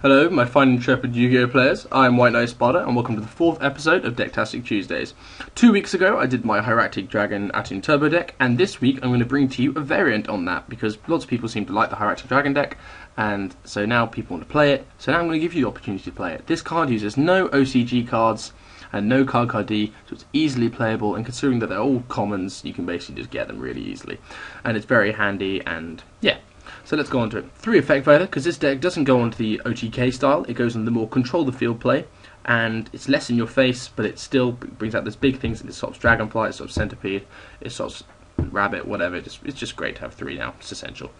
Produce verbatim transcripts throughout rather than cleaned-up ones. Hello, my fine intrepid Yu-Gi-Oh players, I am White Knight Spada, and welcome to the fourth episode of Decktastic Tuesdays. Two weeks ago I did my Hieratic Dragon Atum Turbo deck, and this week I'm going to bring to you a variant on that, because lots of people seem to like the Hieratic Dragon deck, and so now people want to play it, so now I'm going to give you the opportunity to play it. This card uses no O C G cards, and no card card D, so it's easily playable, and considering that they're all commons, you can basically just get them really easily. And it's very handy, and yeah. So let's go on to it. Three effect value, because this deck doesn't go on to the O T K style, it goes on the more control the field play, and it's less in your face, but it still brings out those big things. It stops Dragonfly, it stops Centipede, it stops Rabbit, whatever. It's just great to have three now, it's essential.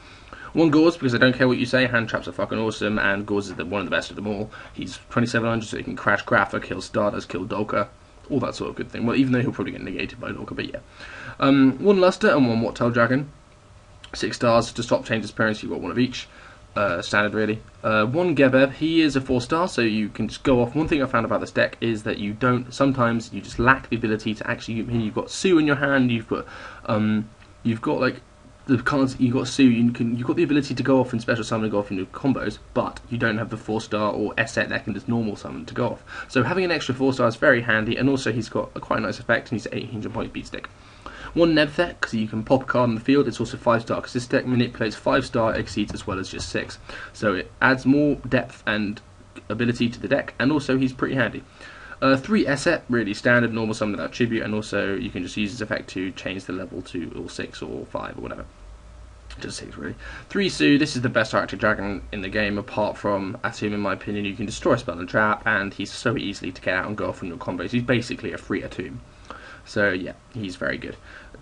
One Gorz, because I don't care what you say, hand traps are fucking awesome, and Gorz is the, one of the best of them all. He's twenty-seven hundred, so he can crash Grapha, kill Stardust, kill Dolkka, all that sort of good thing. Well, even though he'll probably get negated by Dolkka, but yeah. Um, one Luster and one Wattaildragon. Six stars to stop change appearance, you've got one of each. Uh, standard, really. Uh, one Gebeb, he is a four star, so you can just go off. One thing I found about this deck is that you don't, sometimes you just lack the ability to actually, I mean, you've got Su in your hand, you've got, um, you've got like, the cards, you've got Su, you can, you've got the ability to go off and special summon and go off into combos, but you don't have the four star or Eset that can just normal summon to go off. So having an extra four star is very handy, and also he's got a quite nice effect, and he's an eighteen hundred point beat stick. One Nebthek, because you can pop a card in the field. It's also five star, because this deck manipulates five star exceeds as well as just six. So it adds more depth and ability to the deck, and also he's pretty handy. Uh, three Eset, really standard, normal summon without tribute, and also you can just use his effect to change the level to or six or five or whatever. Just six, really. Three Su, this is the best Hieratic Dragon in the game, apart from Atum, in my opinion. You can destroy a spell and trap, and he's so easily to get out and go off on your combos. He's basically a free Atum. So yeah, he's very good.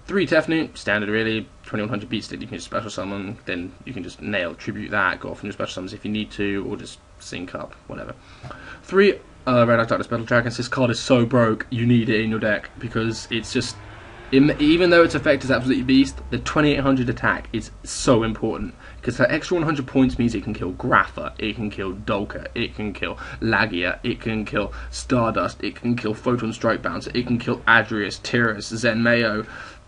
Three Tefnut, standard really, twenty-one hundred beatstick, you can just special summon, then you can just nail, tribute that, go off and do special summons if you need to, or just sync up, whatever. Three uh, Red-Eyes Darkness Metal Dragon, this card is so broke, you need it in your deck, because it's just, it, even though its effect is absolutely beast, the twenty-eight hundred attack is so important, because that extra one hundred points means it can kill Grapha, it can kill Dolkka, it can kill Laggia, it can kill Stardust, it can kill Photon Strike Bouncer, it can kill Adreus, Tiras, Zen Mayo,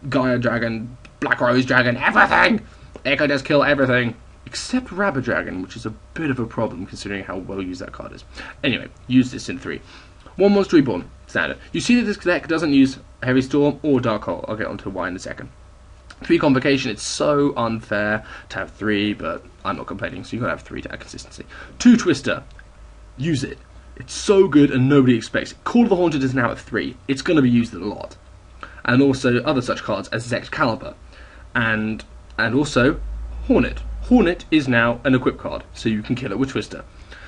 Gaia Dragon, Black Rose Dragon, everything! It can just kill everything, except Rabid Dragon, which is a bit of a problem considering how well used that card is. Anyway, use this in three. One Monster Reborn, standard. You see that this deck doesn't use Heavy Storm or Dark Hole. I'll get onto why in a second. Three Convocation, it's so unfair to have three, but I'm not complaining, so you've got to have three to have consistency. Two Twister, use it. It's so good and nobody expects it. Call of the Haunted is now at three. It's going to be used a lot. And also other such cards as Excalibur, and and also Hornet. Hornet is now an equip card, so you can kill it with Twister.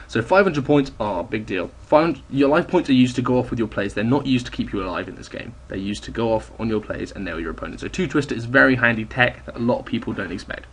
So five hundred points are a big deal. Your life points are used to go off with your plays. They're not used to keep you alive in this game. They're used to go off on your plays and nail your opponent. So two Twister is very handy tech that a lot of people don't expect.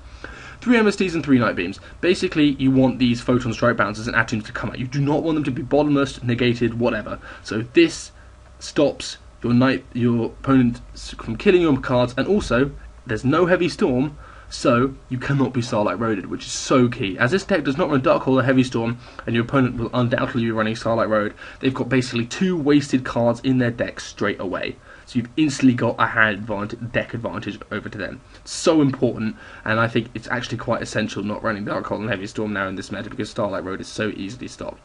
Three M S Ts and three Night Beams. Basically, you want these Photon Strike Bouncers and Atoms to come out. You do not want them to be bottomless, negated, whatever. So this stops your night, your opponent from killing your cards, and also there's no Heavy Storm, so you cannot be Starlight Roaded, which is so key. As this deck does not run Dark Hole or Heavy Storm, and your opponent will undoubtedly be running Starlight Road, they've got basically two wasted cards in their deck straight away. So you've instantly got a hand advantage, deck advantage over to them. So important, and I think it's actually quite essential not running Dark Hole and Heavy Storm now in this meta, because Starlight Road is so easily stopped.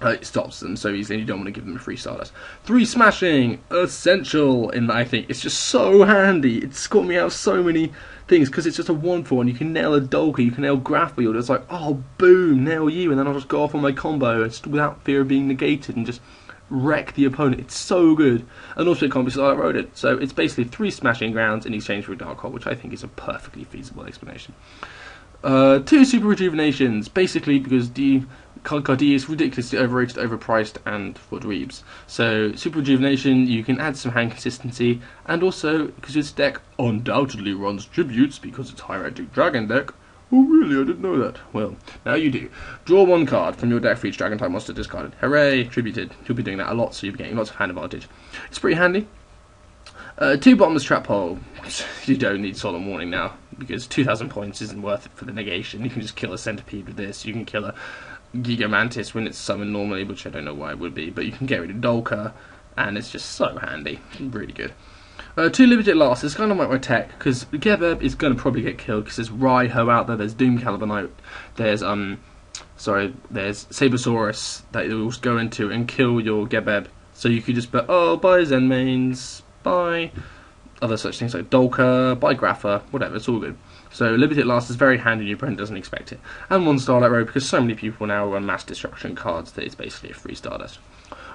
Uh, it stops them so easily, and you don't want to give them a free Stardust. Three Smashing, essential, in that I think it's just so handy. It's got me out so many things, because it's just a one for one. You can nail a Dolkka, you can nail Grapha, you're just like, oh, boom, nail you, and then I'll just go off on my combo and just, without fear of being negated, and just wreck the opponent. It's so good, and also it can't be Starlight Roaded. So it's basically three Smashing Grounds in exchange for a Dark Hole, which I think is a perfectly feasible explanation. Uh, two Super Rejuvenations, basically because the card card D is ridiculously overrated, overpriced, and for dweebs. So Super Rejuvenation, you can add some hand consistency, and also because this deck undoubtedly runs tributes because it's Hieratic Dragon deck. Oh really? I didn't know that. Well, now you do. Draw one card from your deck for each Dragon type monster discarded. Hooray! Tributed. You'll be doing that a lot, so you'll be getting lots of hand advantage. It's pretty handy. Uh, two Bottomless Trap Hole. You don't need Solemn Warning now, because two thousand points isn't worth it for the negation. You can just kill a Centipede with this. You can kill a Gigamantis when it's summoned normally, which I don't know why it would be, but you can get rid of Dolkka, and it's just so handy. Really good. Uh, two Limited Last. It's kind of like my tech, because Gebeb is going to probably get killed, because there's Raiho out there, there's Doom Caliber Knight, there's um, sorry, there's Sabersaurus that it will go into and kill your Gebeb. So you could just put, oh, buy Zen Mains, buy other such things like Dolkka, buy Grapha, whatever, it's all good. So Limited Last is very handy and your opponent doesn't expect it. And one Starlight Road because so many people now run mass destruction cards that it's basically a free Stardust.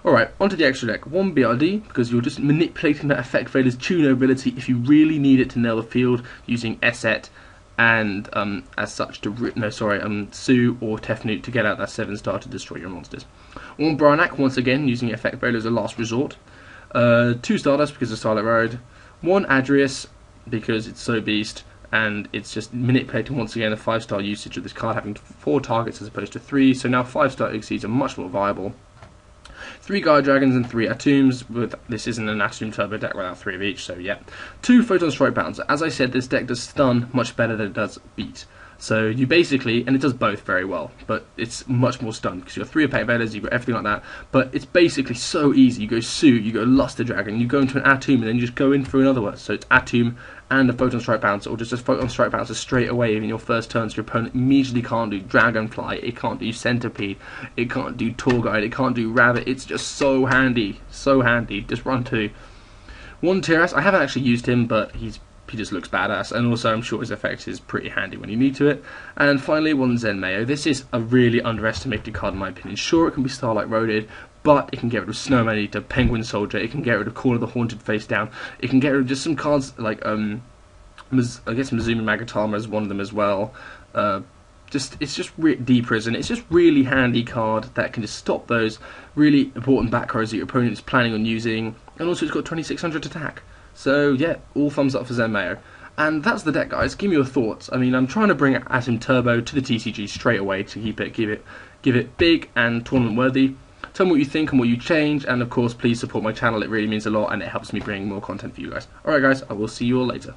Alright, onto the extra deck. One B R D, because you're just manipulating that Effect Vader's Tuner ability if you really need it to nail the field using Eset and um, as such to no sorry um Su or Tefnut to get out that seven star to destroy your monsters. One Branac once again using Effect Vader as a last resort. Uh, two Stardust because of Starlight Road. One Adreus because it's so beast. And it's just manipulating once again the five star usage of this card, having four targets as opposed to three, so now five star exceeds are much more viable. Three Gaia Dragons and three Atums, with this isn't an Atum Turbo deck without three of each, so yeah. Two Photon Strike Bouncer. As I said, this deck does stun much better than it does beat. So you basically, and it does both very well, but it's much more stunned, because you've got three Effect Vaders, you've got everything like that, but it's basically so easy. You go Su, you go Luster Dragon, you go into an Atum, and then you just go in for another one. So it's Atum and a Photon Strike Bouncer, or just a Photon Strike Bouncer straight away in your first turn, so your opponent immediately can't do Dragonfly, it can't do Centipede, it can't do Torguide, it can't do Rabbit. It's just so handy, so handy. Just run two. One Tiras, I haven't actually used him, but he's he just looks badass, and also I'm sure his effect is pretty handy when you need to it. And finally, one Zen Mayo. This is a really underestimated card in my opinion. Sure, it can be Starlight Roaded, but it can get rid of Snowman Eater, Penguin Soldier, it can get rid of Call of the Haunted face down, it can get rid of just some cards like, um, I guess Mizumi Magatama is one of them as well. Uh, just It's just re D-Prison, it's just really handy card that can just stop those really important back rows that your opponent is planning on using, and also it's got twenty-six hundred attack. So yeah, all thumbs up for Zen Mayo. And that's the deck, guys. Give me your thoughts. I mean, I'm trying to bring Atum Turbo to the T C G straight away to keep it, give it, give it big and tournament worthy. Tell me what you think and what you change, and of course, please support my channel. It really means a lot, and it helps me bring more content for you guys. All right, guys, I will see you all later.